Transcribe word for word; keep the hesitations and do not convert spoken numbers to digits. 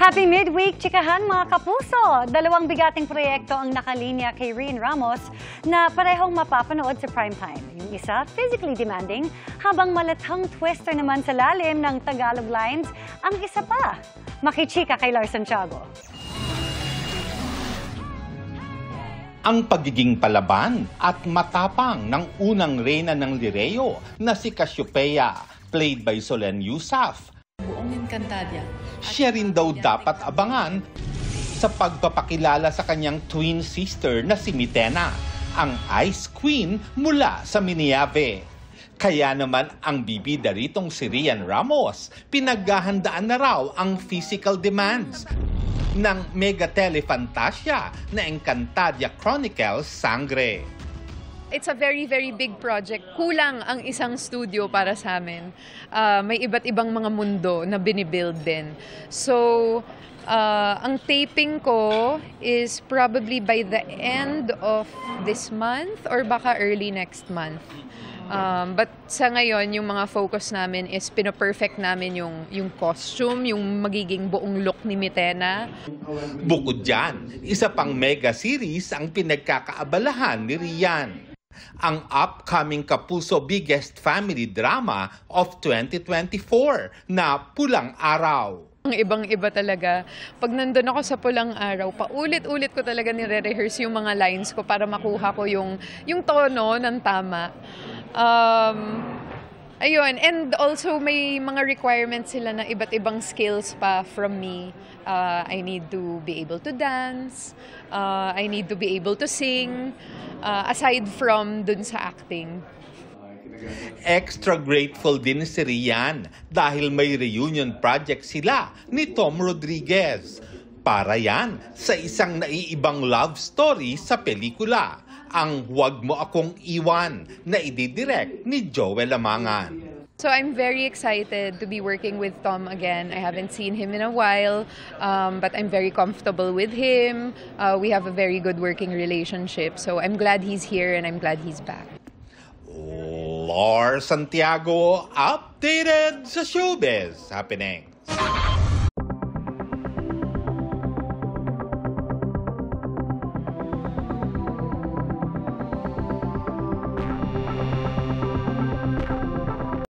Happy midweek, chikahan mga kapuso! Dalawang bigating proyekto ang nakalinya kay Rhian Ramos na parehong mapapanood sa primetime. Yung isa, physically demanding, habang malathang twister naman sa lalim ng Tagalog lines, ang isa pa, makichika kay Lars Santiago. Ang pagiging palaban at matapang ng unang reyna ng Lireo na si Cassiopeia, played by Solen Yusaf. Buong Encantadia. Siya rin daw dapat abangan sa pagpapakilala sa kanyang twin sister na si Mitena, ang Ice Queen mula sa Miniave. Kaya naman ang bibida ritong si Rhian Ramos, pinaghahandaan na raw ang physical demands ng mega-telefantasya na Encantadia Chronicles Sangre. It's a very, very big project. Kulang ang isang studio para sa amin. Uh, may iba't ibang mga mundo na binibuild din. So, uh, ang taping ko is probably by the end of this month or baka early next month. Um, but sa ngayon, yung mga focus namin is pinaperfect namin yung, yung costume, yung magiging buong look ni Mitena. Bukod dyan, isa pang mega series ang pinagkakaabalahan ni Rhian. Ang upcoming Kapuso Biggest Family Drama of twenty twenty-four na Pulang Araw. Ang ibang-iba talaga. Pag nandun ako sa Pulang Araw, paulit-ulit ko talaga nire-rehearse yung mga lines ko para makuha ko yung, yung tono ng tama. Um, ayun. And also may mga requirements sila na iba't ibang skills pa from me. Uh, I need to be able to dance. Uh, I need to be able to sing. Uh, aside from dun sa acting. Extra grateful din si Rhian dahil may reunion project sila ni Tom Rodriguez. Para yan sa isang naiibang love story sa pelikula, ang Huwag Mo Akong Iwan na ididirect ni Joel Amangan. So I'm very excited to be working with Tom again. I haven't seen him in a while, um, but I'm very comfortable with him. Uh, we have a very good working relationship, so I'm glad he's here and I'm glad he's back. Lord Santiago updated sa showbiz happening.